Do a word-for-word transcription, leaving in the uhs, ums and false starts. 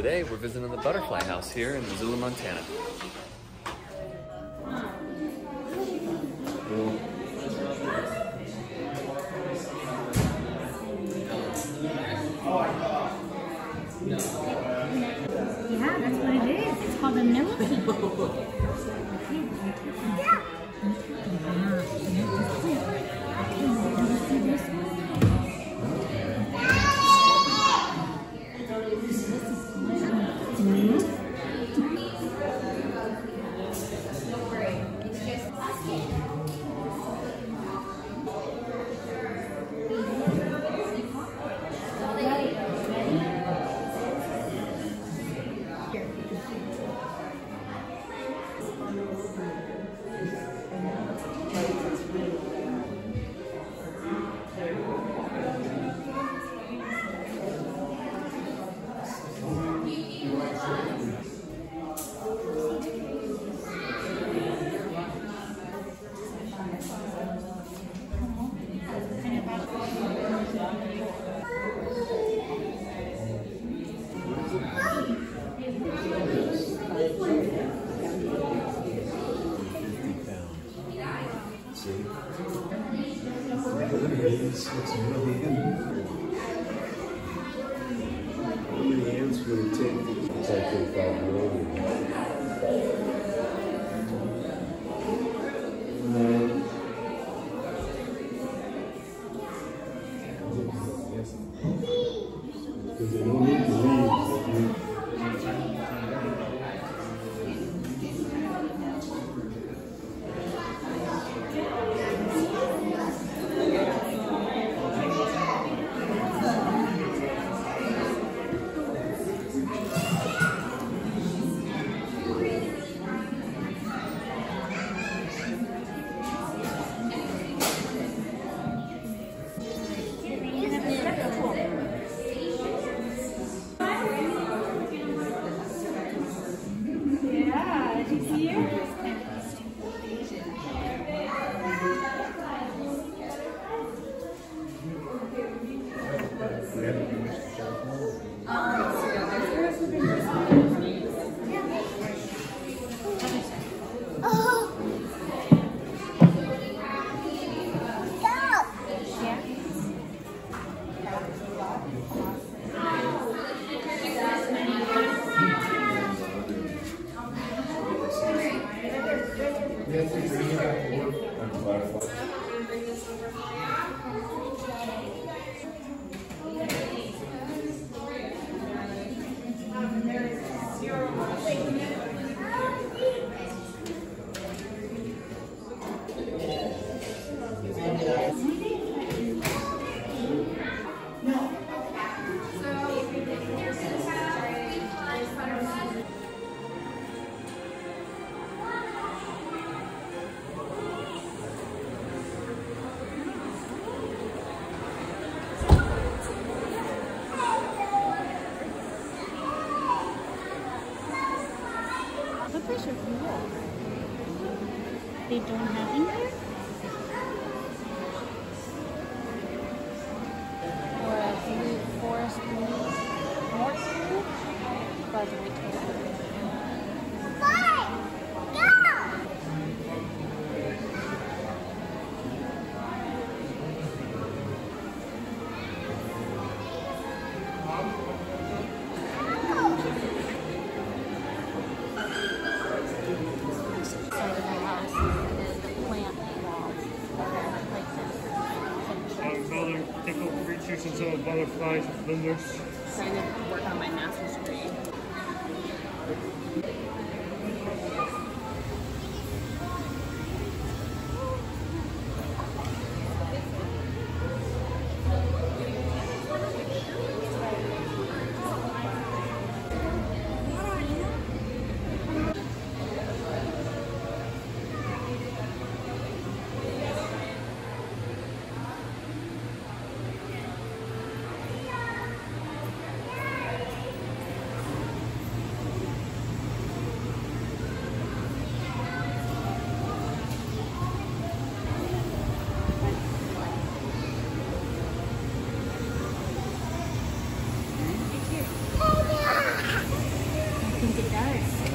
Today we're visiting the Butterfly House here in Missoula, Montana. Yeah, that's what it is. It's called a milky. It's really handy. How many hands would it take? It's actually five million. Because they don't need the leaves. They don't have in there? Or a blue forest blue north blue? But we so butterflies and flinders. So I need to work on my master's degree. think it does.